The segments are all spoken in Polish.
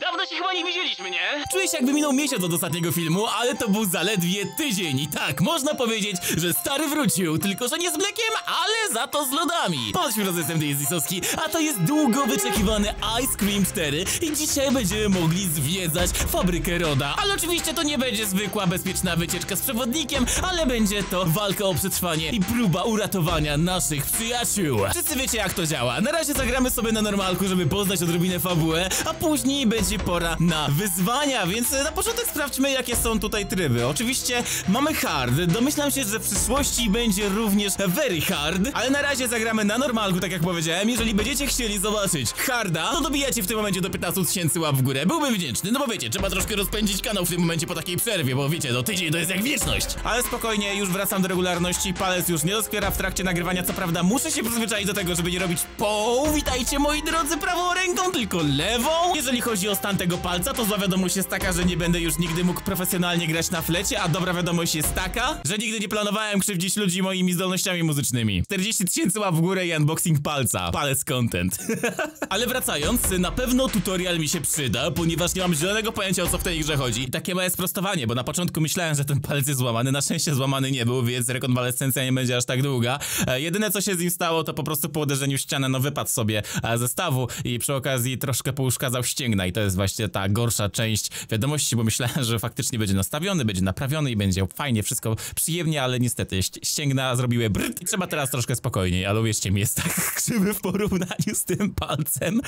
Dawno się chyba nie widzieliśmy, nie? Czuję się, jakby minął miesiąc od ostatniego filmu, ale to był zaledwie tydzień. I tak, można powiedzieć, że stary wrócił. Tylko, że nie z mlekiem, ale za to z lodami. Powiedz mi, drodzy, jestem Disowskyy, a to jest długo wyczekiwany Ice Cream 4. I dzisiaj będziemy mogli zwiedzać Fabrykę Roda. Ale oczywiście to nie będzie zwykła, bezpieczna wycieczka z przewodnikiem, ale będzie to walka o przetrwanie i próba uratowania naszych przyjaciół. Wszyscy wiecie, jak to działa. Na razie zagramy sobie na normalku, żeby poznać odrobinę fabułę, a później będzie pora na wyzwania, więc na początek sprawdźmy, jakie są tutaj tryby. Oczywiście mamy hard, domyślam się, że w przyszłości będzie również very hard, ale na razie zagramy na normalku, tak jak powiedziałem. Jeżeli będziecie chcieli zobaczyć harda, to dobijacie w tym momencie do 15 000 łap w górę, byłbym wdzięczny, no bo wiecie, trzeba troszkę rozpędzić kanał w tym momencie po takiej przerwie, bo wiecie, do tydzień to jest jak wieczność. Ale spokojnie, już wracam do regularności, palec już nie doskwiera w trakcie nagrywania, co prawda muszę się przyzwyczaić do tego, żeby nie robić witajcie moi drodzy prawą ręką, tylko lewą. Jeżeli chodzi o stan tego palca, to zła wiadomość jest taka, że nie będę już nigdy mógł profesjonalnie grać na flecie, a dobra wiadomość jest taka, że nigdy nie planowałem krzywdzić ludzi moimi zdolnościami muzycznymi. 40 000 łap w górę i unboxing palca. Palec content. Ale wracając, na pewno tutorial mi się przyda, ponieważ nie mam zielonego pojęcia, o co w tej grze chodzi. I takie małe sprostowanie, bo na początku myślałem, że ten palec jest złamany, na szczęście złamany nie był, więc rekonwalescencja nie będzie aż tak długa. Jedyne, co się z nim stało, to po prostu po uderzeniu w ścianę, no wypadł sobie ze stawu i przy okazji troszkę pouszkadzał ścięgna i to jest właśnie ta gorsza część wiadomości, bo myślałem, że faktycznie będzie nastawiony, będzie naprawiony i będzie fajnie, wszystko przyjemnie, ale niestety ścięgna zrobiły brrrt i trzeba teraz troszkę spokojniej, ale uwierzcie mi, jest tak krzywy w porównaniu z tym palcem,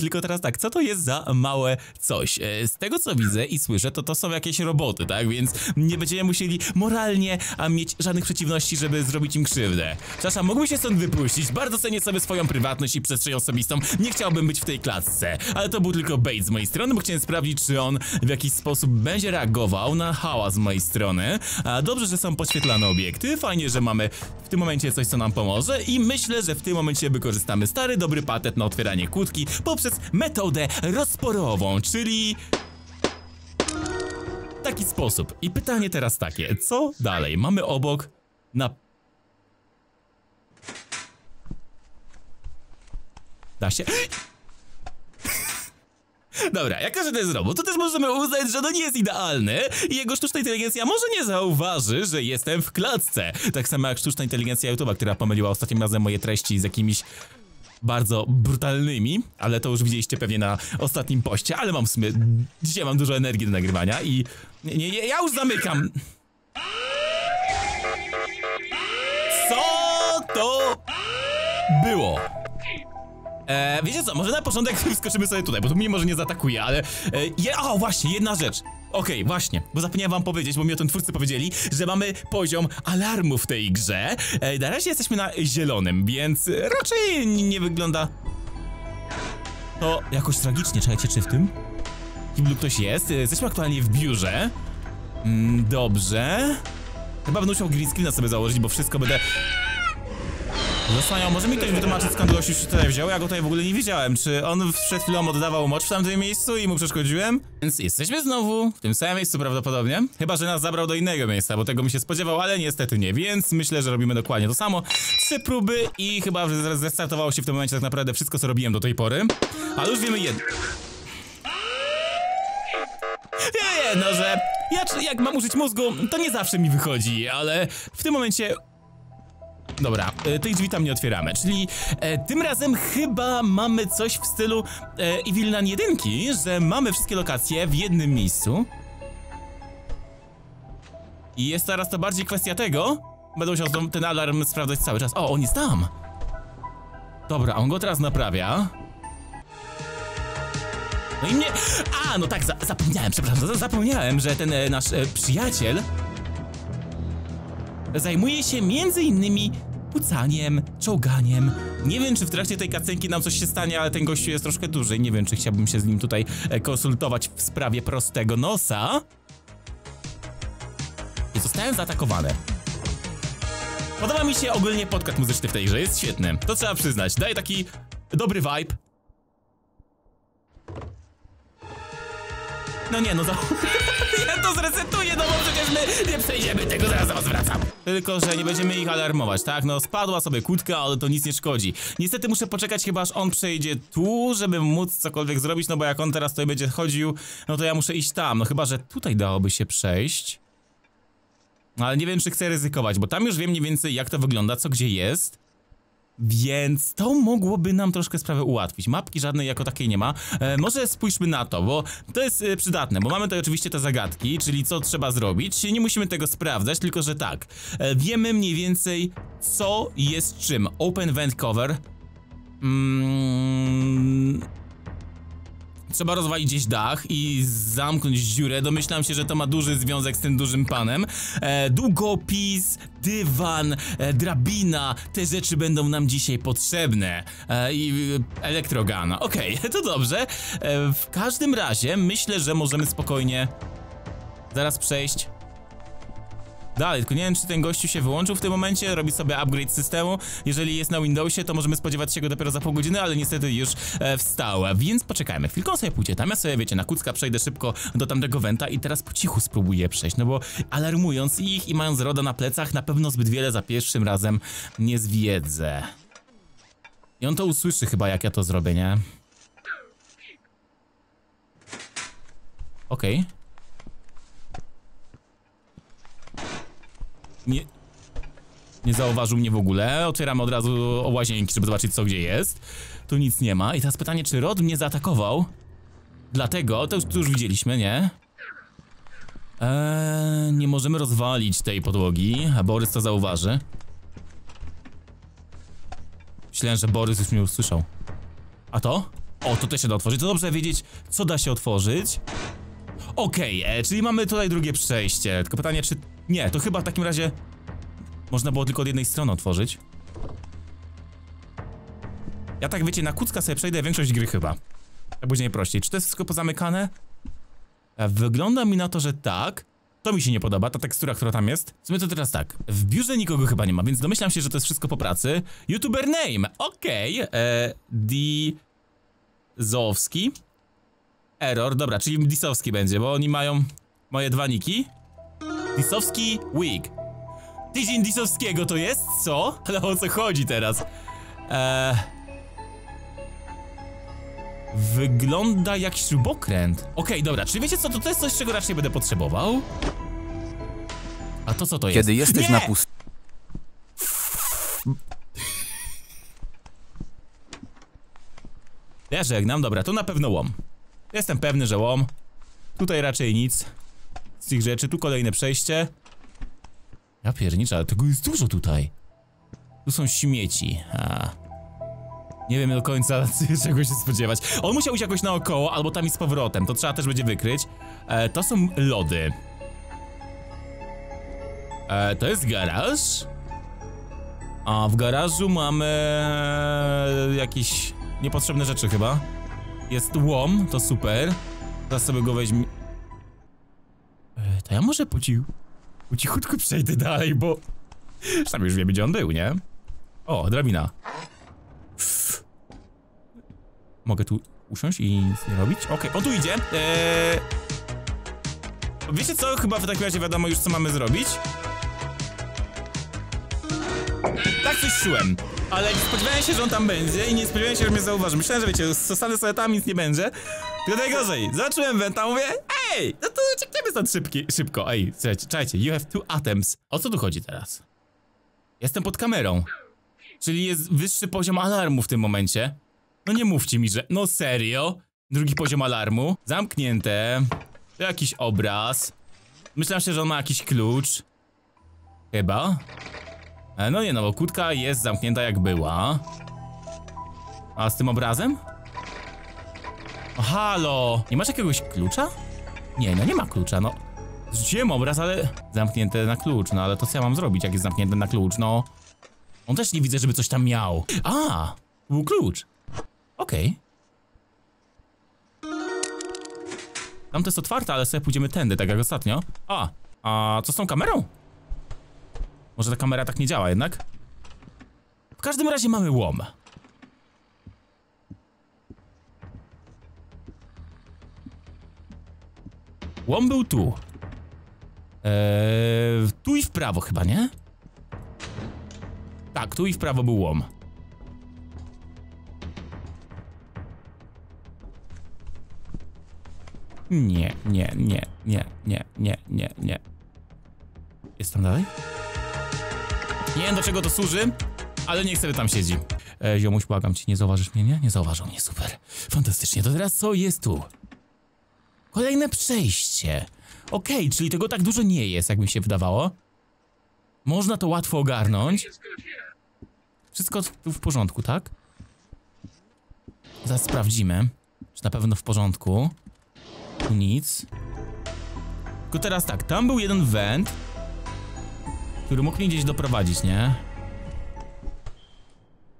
tylko teraz tak, co to jest za małe coś? Z tego, co widzę i słyszę, to są jakieś roboty, tak, więc nie będziemy musieli moralnie mieć żadnych przeciwności, żeby zrobić im krzywdę. Przepraszam, mógłbym się stąd wypuścić, bardzo cenię sobie swoją prywatność i przestrzeń osobistą, nie chciałbym być w tej klatce, ale to był tylko bait z mojej strony, bo chciałem sprawdzić, czy on w jakiś sposób będzie reagował na hałas z mojej strony. Dobrze, że są podświetlane obiekty, fajnie, że mamy w tym momencie coś, co nam pomoże i myślę, że w tym momencie wykorzystamy stary, dobry patent na otwieranie kłódki poprzez metodę rozporową, czyli... taki sposób. I pytanie teraz takie, co dalej? Mamy obok na... Da się? Dobra, jako że to jest robot, to też możemy uznać, że to nie jest idealny i jego sztuczna inteligencja może nie zauważy, że jestem w klatce. Tak samo jak sztuczna inteligencja YouTube'a, która pomyliła ostatnim razem moje treści z jakimiś bardzo brutalnymi, ale to już widzieliście pewnie na ostatnim poście, ale mam w sumie... Dzisiaj mam dużo energii do nagrywania i... Nie, ja już zamykam! Co to było? Wiecie co, może na początek wskoczymy sobie tutaj, bo tu mnie może nie zaatakuje, ale... O, właśnie, jedna rzecz. Okej, właśnie, bo zapomniałem wam powiedzieć, bo mi o tym twórcy powiedzieli, że mamy poziom alarmu w tej grze. Na razie jesteśmy na zielonym, więc raczej nie wygląda to jakoś tragicznie. Czekajcie, czy w tym kiblu ktoś jest? Jesteśmy aktualnie w biurze. Dobrze. Chyba będę musiał green screena sobie założyć, bo wszystko będę... Zostaniał, może mi ktoś wytłumaczyć, skąd gościu się tutaj wziął? Ja go tutaj w ogóle nie widziałem. Czy on przed chwilą oddawał mocz w tamtym miejscu i mu przeszkodziłem? Więc jesteśmy znowu w tym samym miejscu prawdopodobnie. Chyba że nas zabrał do innego miejsca, bo tego mi się spodziewał, ale niestety nie. Więc myślę, że robimy dokładnie to samo. 3 próby i chyba że zrestartowało się w tym momencie tak naprawdę wszystko, co robiłem do tej pory. Ale już wiemy jedno. Jedno, że ja jak mam użyć mózgu, to nie zawsze mi wychodzi, ale w tym momencie... Dobra, tych drzwi tam nie otwieramy, czyli tym razem chyba mamy coś w stylu Evil Nun 1, że mamy wszystkie lokacje w jednym miejscu. I jest teraz to bardziej kwestia tego, będę musiał ten alarm sprawdzać cały czas. O, on jest tam! Dobra, on go teraz naprawia. No i mnie... A, no tak, zapomniałem, przepraszam, zapomniałem, że ten nasz przyjaciel... Zajmuje się m.in. pucaniem, czołganiem. Nie wiem, czy w trakcie tej kacenki nam coś się stanie, ale ten gościu jest troszkę duży. Nie wiem, czy chciałbym się z nim tutaj konsultować w sprawie prostego nosa. I zostałem zaatakowany. Podoba mi się ogólnie podcast muzyczny w tej grze, jest świetny. To trzeba przyznać, daje taki dobry vibe. No nie, no za... Ja to zresetuję, no bo przecież my nie przejdziemy tego, zaraz was wracam. Tylko że nie będziemy ich alarmować, tak? No spadła sobie kłódka, ale to nic nie szkodzi. Niestety muszę poczekać chyba aż on przejdzie tu, żeby móc cokolwiek zrobić, no bo jak on teraz tutaj będzie chodził, no to ja muszę iść tam. No chyba że tutaj dałoby się przejść. Ale nie wiem, czy chcę ryzykować, bo tam już wiem mniej więcej jak to wygląda, co gdzie jest. Więc to mogłoby nam troszkę sprawę ułatwić. Mapki żadnej jako takiej nie ma. Może spójrzmy na to, bo to jest przydatne, bo mamy tutaj oczywiście te zagadki, czyli co trzeba zrobić. Nie musimy tego sprawdzać, tylko że tak. Wiemy mniej więcej co jest czym. Open vent cover. Trzeba rozwalić gdzieś dach i zamknąć dziurę. Domyślam się, że to ma duży związek z tym dużym panem. Długopis, dywan, drabina. Te rzeczy będą nam dzisiaj potrzebne. I elektrogana. Okej, to dobrze. W każdym razie myślę, że możemy spokojnie zaraz przejść dalej, tylko nie wiem, czy ten gościu się wyłączył w tym momencie, robi sobie upgrade systemu. Jeżeli jest na Windowsie, to możemy spodziewać się go dopiero za pół godziny, ale niestety już wstała, więc poczekajmy. Chwilką sobie pójdzie tam, ja sobie, wiecie, na kucka przejdę szybko do tamtego wenta i teraz po cichu spróbuję przejść, no bo alarmując ich i mając Roda na plecach, na pewno zbyt wiele za pierwszym razem nie zwiedzę. I on to usłyszy chyba, jak ja to zrobię, nie? Okej. Nie zauważył mnie w ogóle. Otwieramy od razu łazienki, żeby zobaczyć co gdzie jest. Tu nic nie ma. I teraz pytanie, czy Rod mnie zaatakował? Dlatego, to już widzieliśmy, nie? Nie możemy rozwalić tej podłogi, a Borys to zauważy. Myślałem, że Borys już mnie usłyszał. A to? O, to też się da otworzyć. To dobrze wiedzieć, co da się otworzyć. Okej, czyli mamy tutaj drugie przejście. Tylko pytanie, czy... Nie, to chyba w takim razie można było tylko od jednej strony otworzyć. Ja tak, wiecie, na kucka sobie przejdę większość gry chyba. A później prościej. Czy to jest wszystko pozamykane? Wygląda mi na to, że tak. To mi się nie podoba, ta tekstura, która tam jest. W sumie to teraz tak, w biurze nikogo chyba nie ma, więc domyślam się, że to jest wszystko po pracy. YouTuber name, okej. Disowskyy. Error, dobra, czyli Disowskyy będzie, bo oni mają moje dwa niki. Disowskyy Week. Tydzień Disowskiego to jest? Co? Ale o co chodzi teraz? Wygląda jak śrubokręt. Okej, dobra, czyli wiecie co? To jest coś, czego raczej będę potrzebował. A to co to jest? Kiedy jesteś na pustyni. Ja żegnam, dobra, to na pewno łom. Jestem pewny, że łom. Tutaj raczej nic z tych rzeczy, tu kolejne przejście. Ja pierniczę, ale tego jest dużo tutaj. Tu są śmieci. Nie wiem do końca czego się spodziewać. On musiał iść jakoś naokoło, albo tam i z powrotem. To trzeba też będzie wykryć. To są lody. To jest garaż. A w garażu mamy jakieś niepotrzebne rzeczy chyba. Jest łom, to super. Teraz sobie go weźmie. To ja może po cichutku przejdę dalej, bo... Sam już wiem, gdzie on był, nie? O, drabina. Mogę tu usiąść i nic nie robić? Okej, on tu idzie. Wiecie co? Chyba w takim razie wiadomo już, co mamy zrobić. Tak coś czułem. Ale nie spodziewałem się, że on tam będzie i nie spodziewałem się, że mnie zauważy. Myślałem, że wiecie, zostanę sobie tam, nic nie będzie. Tylko najgorzej. Zacząłem wenta, mówię... Ej, no to uciekniemy stąd szybko. Ej, czekajcie, you have two atoms. O co tu chodzi teraz? Jestem pod kamerą. Czyli jest wyższy poziom alarmu w tym momencie. No nie mówcie mi, że... No serio? Drugi poziom alarmu. Zamknięte. To jakiś obraz. Myślałem się, że on ma jakiś klucz. Chyba. No nie, no bo kłódka jest zamknięta jak była. A z tym obrazem? O, halo! Nie masz jakiegoś klucza? Nie, no nie ma klucza, no. Zrzuciłem obraz, ale... Zamknięte na klucz, no ale to co ja mam zrobić, jak jest zamknięte na klucz, no. On też nie widzę, żeby coś tam miał. A, był klucz. Okej. Tam to jest otwarte, ale sobie pójdziemy tędy, tak jak ostatnio. A co z tą kamerą? Może ta kamera tak nie działa jednak? W każdym razie mamy łom. Łom był tu. Tu i w prawo chyba, nie? Tak, tu i w prawo był łom. Nie, nie, nie, nie, nie, nie, nie, nie. Jest tam dalej? Nie wiem, do czego to służy, ale niech sobie tam siedzi. Ziomuś, błagam cię, nie zauważysz mnie, nie? Nie zauważył mnie, super. Fantastycznie, to teraz co jest tu? Kolejne przejście. Okej, czyli tego tak dużo nie jest, jak mi się wydawało. Można to łatwo ogarnąć. Wszystko tu w porządku, tak? Zaraz sprawdzimy, czy na pewno w porządku. Tu nic. Tylko teraz tak, tam był jeden węd, który mógł mnie gdzieś doprowadzić, nie?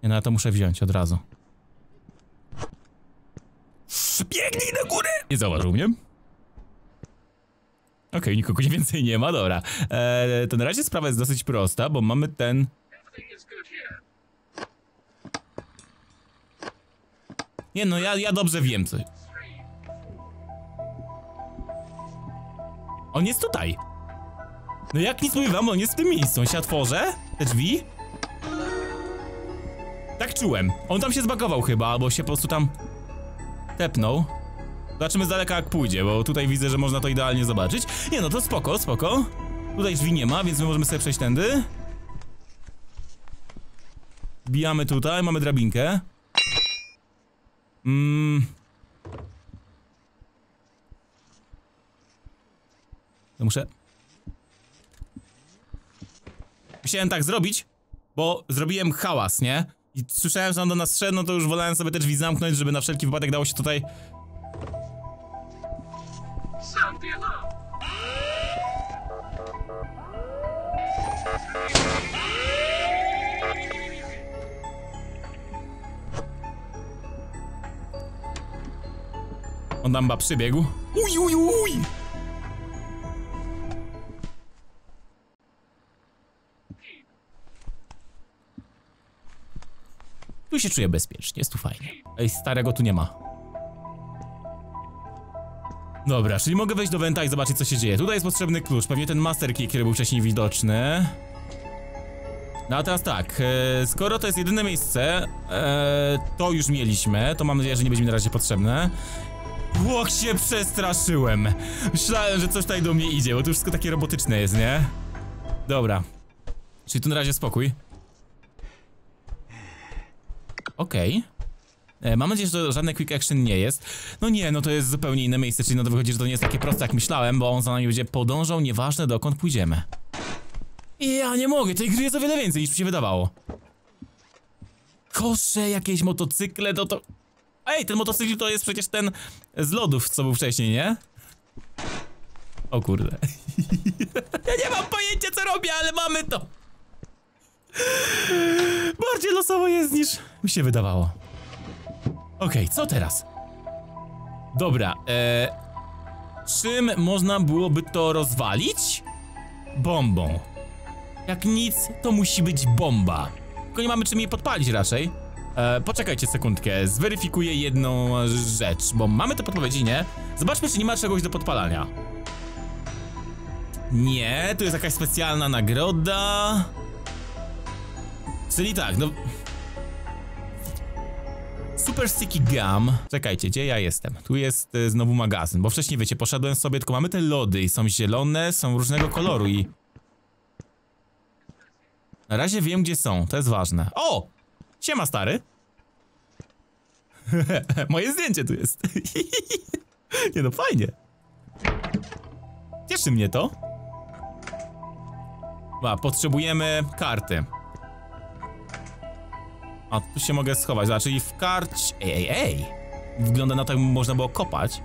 Nie, no ja to muszę wziąć od razu. Biegnij na górę! Nie zauważył mnie. Okej, nikogo więcej nie ma, dobra. To na razie sprawa jest dosyć prosta, bo mamy ten... Nie no, ja dobrze wiem co. On jest tutaj. No jak nic mówię wam, on jest w tym miejscu. On się otworzy? Te drzwi? Tak czułem. On tam się zbagował chyba, albo się po prostu tam... tepnął. Zobaczymy z daleka jak pójdzie, bo tutaj widzę, że można to idealnie zobaczyć. Nie no, to spoko, spoko. Tutaj drzwi nie ma, więc my możemy sobie przejść tędy. Wbijamy tutaj, mamy drabinkę. Ja muszę... Musiałem tak zrobić, bo zrobiłem hałas, nie? I słyszałem, że on do nas szedł, no to już wolałem sobie te drzwi zamknąć, żeby na wszelki wypadek dało się tutaj... On tam ba przybiegł. Uj, uj, uj! Tu się czuję bezpiecznie, jest tu fajnie. Ej, starego tu nie ma. Dobra, czyli mogę wejść do wenta i zobaczyć co się dzieje. Tutaj jest potrzebny klucz, pewnie ten master key, który był wcześniej widoczny. No a teraz tak, skoro to jest jedyne miejsce, to już mieliśmy, to mam nadzieję, że nie będzie mi na razie potrzebne. Łok się przestraszyłem. Myślałem, że coś tutaj do mnie idzie, bo to już wszystko takie robotyczne jest, nie? Dobra. Czyli tu na razie spokój. Okej. Mam nadzieję, że to żadne quick action nie jest. No nie, no to jest zupełnie inne miejsce, czyli no to wychodzi, że to nie jest takie proste jak myślałem, bo on za nami będzie podążał, nieważne dokąd pójdziemy. I ja nie mogę, tej gry jest o wiele więcej niż mi się wydawało. Kosze, jakieś motocykle, to... Ej, ten motocykl to jest przecież ten z lodów, co był wcześniej, nie? O kurde. Ja nie mam pojęcia co robię, ale mamy to. Bardziej losowo jest niż mi się wydawało. Okej, co teraz? Dobra, czym można byłoby to rozwalić? Bombą. Jak nic, to musi być bomba. Tylko nie mamy czym jej podpalić raczej. Poczekajcie sekundkę, zweryfikuję jedną rzecz, bo mamy te podpowiedzi, nie? Zobaczmy, czy nie ma czegoś do podpalania. Nie, tu jest jakaś specjalna nagroda. Czyli tak, no... Super Sticky Gum. Czekajcie, gdzie ja jestem? Tu jest znowu magazyn, bo wcześniej, wiecie, poszedłem sobie, tylko mamy te lody i są zielone, są różnego koloru i... Na razie wiem, gdzie są, to jest ważne. O! Siema, stary. Moje zdjęcie tu jest. Nie no, fajnie. Cieszy mnie to. Potrzebujemy karty. A tu się mogę schować, czyli w karcie. Ej. Wygląda na to, jakby można było kopać.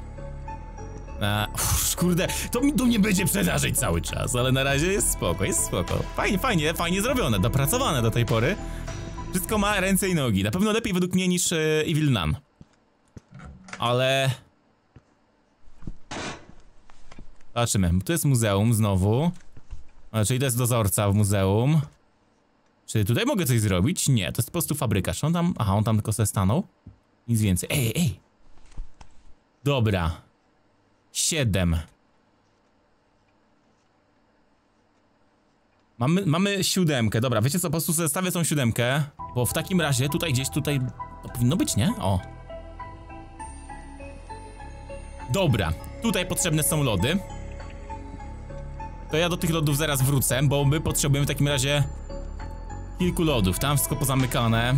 Kurde, to mi tu nie będzie przedarzyć cały czas, ale na razie jest spoko, jest spoko. Fajnie, fajnie, fajnie zrobione, dopracowane do tej pory. Wszystko ma ręce i nogi. Na pewno lepiej według mnie niż Evil Nun. Ale... Zobaczymy. Tu jest muzeum znowu. Czyli to jest dozorca w muzeum. Czy tutaj mogę coś zrobić? Nie, to jest po prostu fabrykarz. On tam... Aha, on tam tylko sobie stanął. Nic więcej. Dobra. 7. Mamy siódemkę, dobra, wiecie co, po prostu zestawię tą siódemkę. Bo w takim razie tutaj gdzieś, tutaj to powinno być, nie? O. Dobra, tutaj potrzebne są lody. To ja do tych lodów zaraz wrócę, bo my potrzebujemy w takim razie kilku lodów, tam wszystko pozamykane.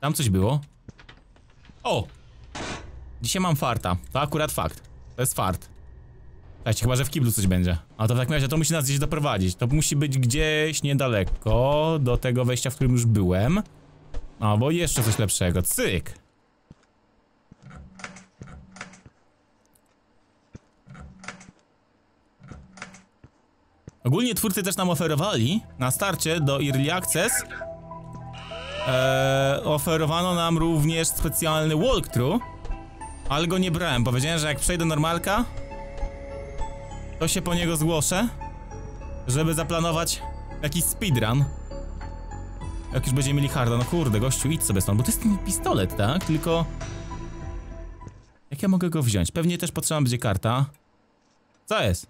Tam coś było. O! Dzisiaj mam farta, to akurat fakt. To jest fart. Słuchajcie, chyba że w kiblu coś będzie. A to w takim razie to musi nas gdzieś doprowadzić. To musi być gdzieś niedaleko do tego wejścia, w którym już byłem. Albo jeszcze coś lepszego, cyk! Ogólnie twórcy też nam oferowali na starcie do Early Access oferowano nam również specjalny walkthrough, ale go nie brałem, powiedziałem, że jak przejdę normalka to się po niego zgłoszę, żeby zaplanować jakiś speedrun. Jak już będziemy mieli harda, no kurde gościu, idź sobie stąd, bo to jest ten pistolet, tak? Tylko jak ja mogę go wziąć? Pewnie też potrzebna będzie karta. Co jest?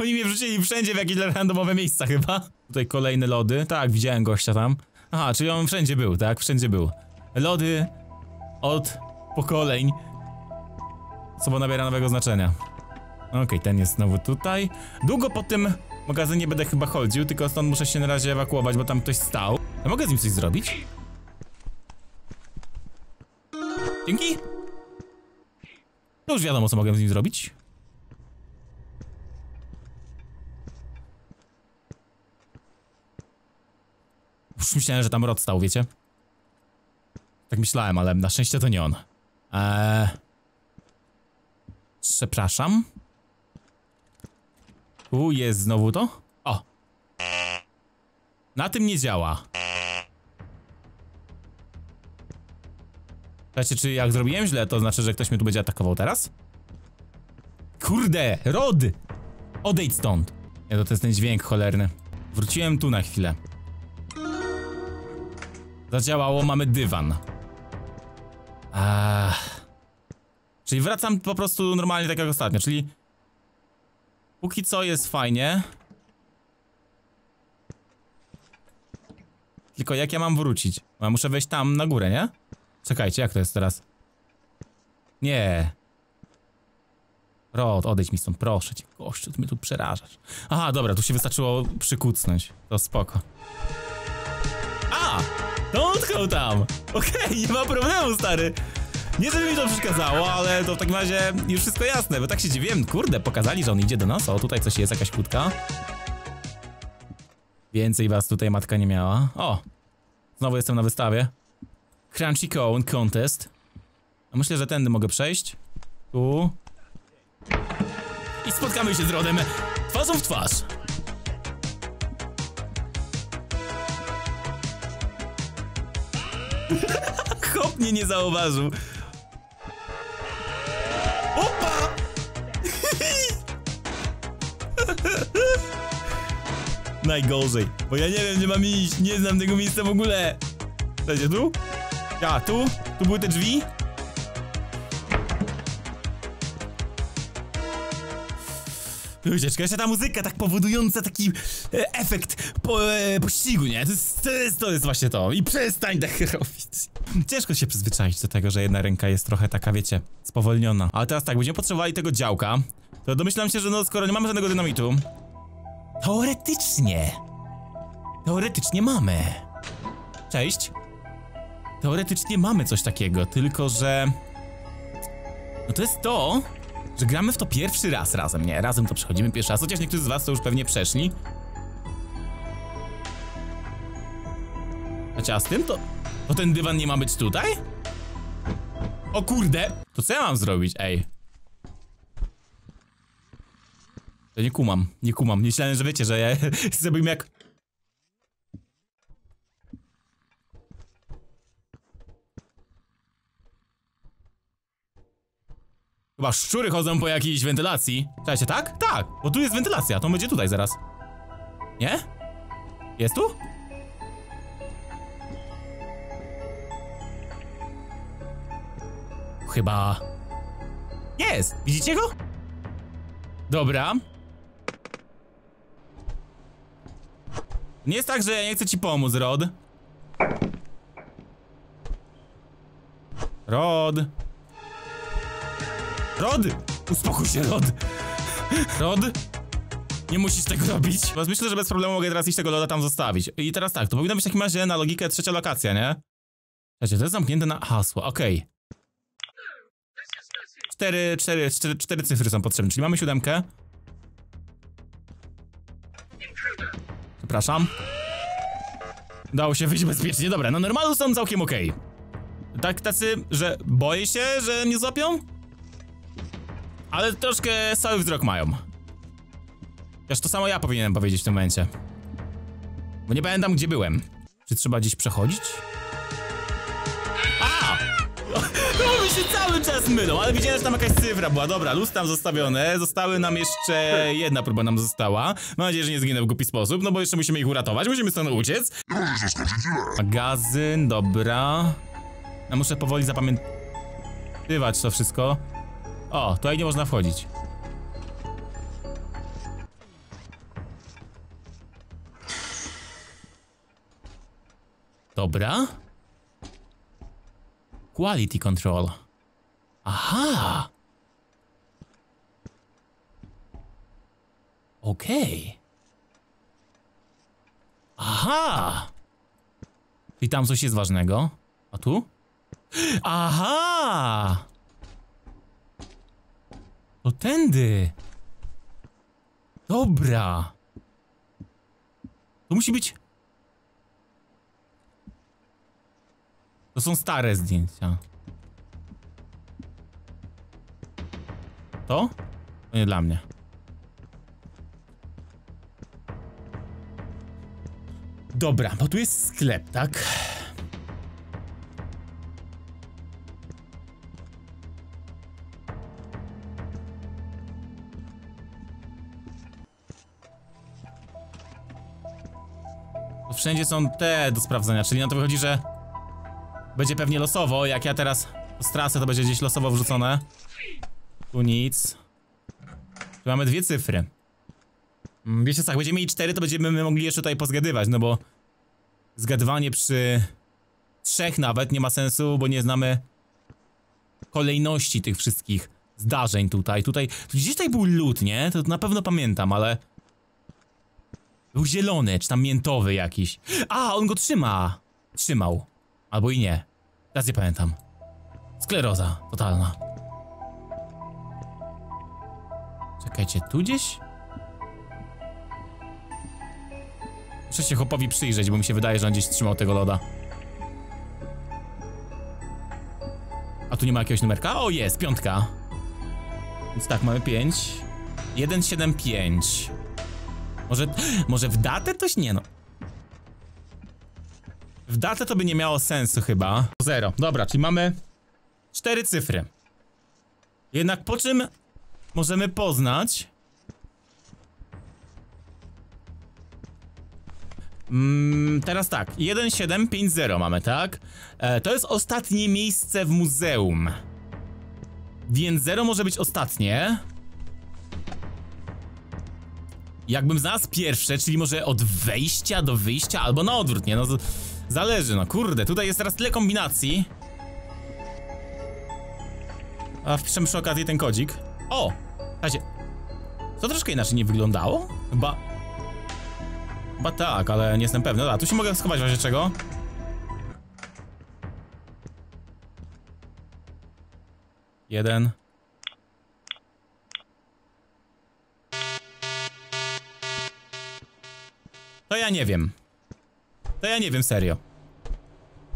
Oni mnie wrzucili wszędzie w jakieś randomowe miejsca chyba. Tutaj kolejne lody, tak, widziałem gościa tam. Aha, czyli on wszędzie był, tak? Wszędzie był. Lody od pokoleń. Słowo nabiera nowego znaczenia. Okej, ten jest znowu tutaj. Długo po tym magazynie będę chyba chodził, tylko stąd muszę się na razie ewakuować, bo tam ktoś stał. A mogę z nim coś zrobić? Dzięki. To już wiadomo, co mogę z nim zrobić. Już myślałem, że tam Rod stał, wiecie? Tak myślałem, ale na szczęście to nie on. Przepraszam. Tu jest znowu to? O! Na tym nie działa. Słuchajcie, czy jak zrobiłem źle, to znaczy, że ktoś mnie tu będzie atakował teraz? Kurde! Rod! Odejdź stąd! Nie, to jest ten dźwięk cholerny. Wróciłem tu na chwilę. Zadziałało, mamy dywan. Czyli wracam po prostu normalnie tak jak ostatnio, czyli póki co jest fajnie. Tylko jak ja mam wrócić? Ja muszę wejść tam na górę, nie? Czekajcie, jak to jest teraz? Nie. Rod, odejdź mi stąd, proszę cię, gościu, ty mnie tu przerażasz. Aha, dobra, tu się wystarczyło przykucnąć, to spoko. To utknął tam! Okej, nie ma problemu, stary! Nie, żeby mi to przeszkadzało, ale to w takim razie już wszystko jasne, bo tak się dziwiłem. Kurde, pokazali, że on idzie do nas. O, tutaj coś jest, jakaś kłódka. Więcej was tutaj matka nie miała. O! Znowu jestem na wystawie. Crunchy Cone Contest. A myślę, że tędy mogę przejść. Tu. I spotkamy się z Rodem twarzą w twarz. Chłop mnie nie zauważył. Opa! Najgorzej, bo ja nie wiem, gdzie mam iść, nie znam tego miejsca w ogóle. Będzie tu? Ja, tu? Tu były te drzwi? Ludzie, jeszcze ta muzyka tak powodująca taki efekt pościgu, nie? To jest właśnie to. I przestań tak robić. Ciężko się przyzwyczaić do tego, że jedna ręka jest trochę taka, wiecie, spowolniona. Ale teraz tak, będziemy potrzebowali tego działka. To domyślam się, że no skoro nie mamy żadnego dynamitu, teoretycznie mamy. Cześć. Teoretycznie mamy coś takiego, tylko że no to jest to, że gramy w to pierwszy raz razem, nie? Razem to przechodzimy pierwszy raz, chociaż niektórzy z was to już pewnie przeszli. A z tym to ten dywan nie ma być tutaj? O kurde! To co ja mam zrobić, ej? To nie kumam. Myślałem, że wiecie, że ja zrobiłem jak... Chyba szczury chodzą po jakiejś wentylacji. Słuchajcie, tak? Tak, bo tu jest wentylacja, to będzie tutaj zaraz. Nie? Jest tu? Chyba... Jest! Widzicie go? Dobra. Nie jest tak, że ja nie chcę ci pomóc, Rod. Rod. Rod! Uspokój się, Rod. Rod. Nie musisz tego robić. Myślę, że bez problemu mogę teraz iść tego loda tam zostawić. I teraz tak, to powinno być w takim razie na logikę trzecia lokacja, nie? Słuchajcie, to jest zamknięte na hasło, okej. Okay. Cztery cyfry są potrzebne, czyli mamy 7. Przepraszam. Udało się wyjść bezpiecznie, dobra, no normalu są całkiem okej. Okay. Tak tacy, że boję się, że mnie złapią? Ale troszkę cały wzrok mają. Chociaż to samo ja powinienem powiedzieć w tym momencie. Bo nie pamiętam, gdzie byłem. Czy trzeba gdzieś przechodzić? A! No, my się cały czas mylą, ale widziałem, że tam jakaś cyfra była. Dobra, luz tam zostawione. Zostały nam jeszcze... Jedna próba nam została. Mam nadzieję, że nie zginę w głupi sposób, no bo jeszcze musimy ich uratować. Musimy stąd uciec. Magazyn, dobra. Ja muszę powoli zapamiętywać to wszystko. O, tutaj nie można wchodzić. Dobra. Quality control. Aha. Okej. Aha. I tam coś jest ważnego. A tu? Aha. To tędy. Dobra. To musi być... To są stare zdjęcia. To? To nie dla mnie. Dobra, bo tu jest sklep, tak? To wszędzie są te do sprawdzenia, czyli na to wychodzi, że... Będzie pewnie losowo, jak ja teraz z trasy, to będzie gdzieś losowo wrzucone. Tu nic. Tu mamy 2 cyfry. Wiecie co, jak będziemy mieli 4, to będziemy mogli jeszcze tutaj pozgadywać, no bo... Zgadywanie przy 3 nawet nie ma sensu, bo nie znamy... Kolejności tych wszystkich zdarzeń tutaj, Gdzieś tutaj był lód, nie? To na pewno pamiętam, ale... Był zielony, czy tam miętowy jakiś. A, on go trzyma! Trzymał. Albo i nie. Teraz nie pamiętam. Skleroza totalna. Czekajcie, tu gdzieś? Muszę się chłopowi przyjrzeć, bo mi się wydaje, że on gdzieś trzymał tego loda. A tu nie ma jakiegoś numerka? O, jest, 5. Więc tak, mamy 5. 175. Może w datę coś? Nie no. W datę to by nie miało sensu chyba. 0, dobra, czyli mamy 4 cyfry. Jednak po czym możemy poznać? Teraz tak, 1750 mamy, tak? To jest ostatnie miejsce w muzeum. Więc 0 może być ostatnie. Jakbym znalazł pierwsze, czyli może od wejścia do wyjścia, albo na odwrót, nie? No zależy, no kurde, tutaj jest teraz tyle kombinacji. A wpiszemy przy okazji ten kodzik. O! To troszkę inaczej nie wyglądało? Chyba tak, ale nie jestem pewny. Dobra, tu się mogę schować w razie czego. Jeden. To ja nie wiem. To ja nie wiem, serio.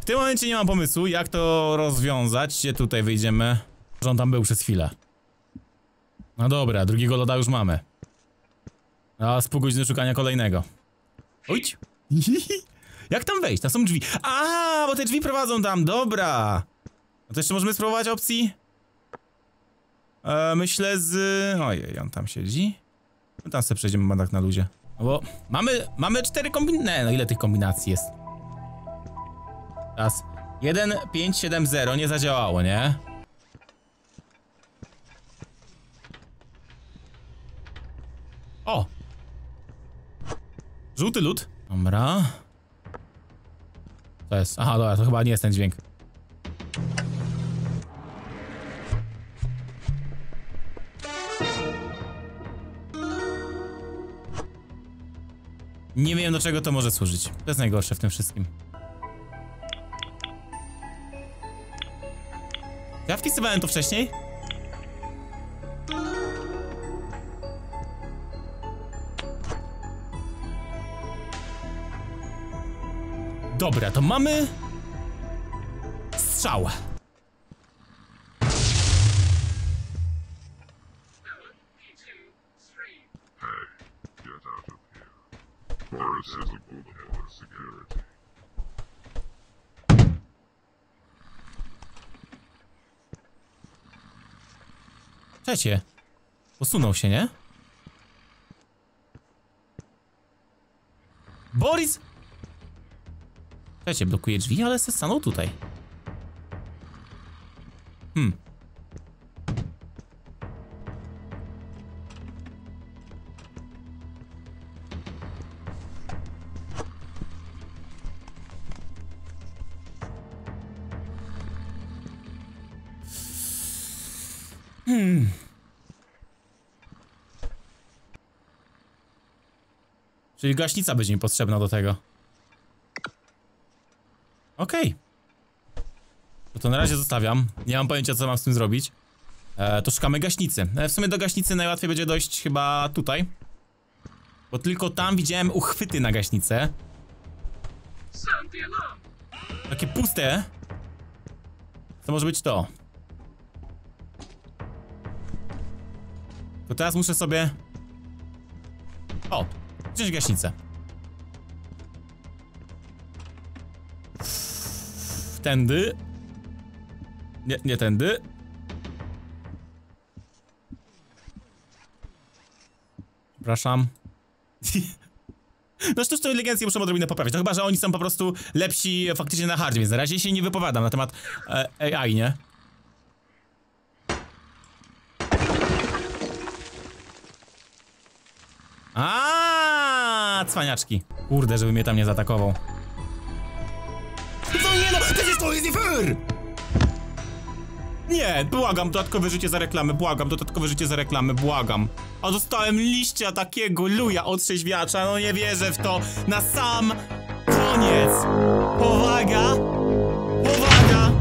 W tym momencie nie mam pomysłu, jak to rozwiązać. Tutaj wyjdziemy. Że on tam był przez chwilę. No dobra, drugiego loda już mamy. A z pół godziny szukania kolejnego. Ojcz! Jak tam wejść? Tam są drzwi. A, bo te drzwi prowadzą tam, dobra. No to jeszcze możemy spróbować opcji? Myślę z... Ojej, on tam siedzi. No tam sobie przejdziemy tak na luzie. No bo mamy 4 kombinacje. No ile tych kombinacji jest? Raz. 1, 5, 7, 0. Nie zadziałało, nie? Żółty lód. Dobra. To jest... Aha, dobra, to chyba nie jest ten dźwięk. Nie wiem, do czego to może służyć. To jest najgorsze w tym wszystkim. Ja wpisywałem to wcześniej? Dobra, to mamy... strzała. Trzecie. Usunął się, nie? Boris! Trzecie, blokuje drzwi, ale se stanął tutaj. Czyli gaśnica będzie mi potrzebna do tego. Okej. To na razie zostawiam. Nie mam pojęcia, co mam z tym zrobić. To szukamy gaśnicy. W sumie do gaśnicy najłatwiej będzie dojść chyba tutaj. Bo tylko tam widziałem uchwyty na gaśnicę. Takie puste. To może być to. To teraz muszę sobie... O! Wziąć gaśnicę. Tędy. Nie, nie tędy. Przepraszam. No sztuczną inteligencję muszę odrobinę poprawić. No chyba, że oni są po prostu lepsi faktycznie na hardzie, więc na razie się nie wypowiadam na temat AI, nie? Cwaniaczki. Kurde, żeby mnie tam nie zaatakował. No nie no, przecież to jest nie fair! Nie, błagam, dodatkowe życie za reklamy, błagam, dodatkowe życie za reklamy, błagam. A dostałem liścia takiego luja od trzeźwiacza, no nie wierzę w to. Na sam koniec. Powaga. Powaga.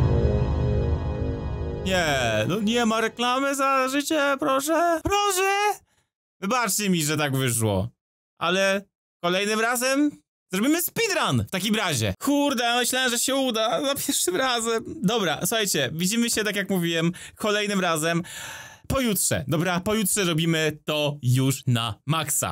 Nie, no nie ma reklamy za życie, proszę. Proszę. Wybaczcie mi, że tak wyszło. Ale... kolejnym razem zrobimy speedrun w takim razie. Kurde, myślałem, że się uda za pierwszym razem. Dobra, słuchajcie, widzimy się, tak jak mówiłem, kolejnym razem pojutrze. Dobra, pojutrze robimy to już na maksa.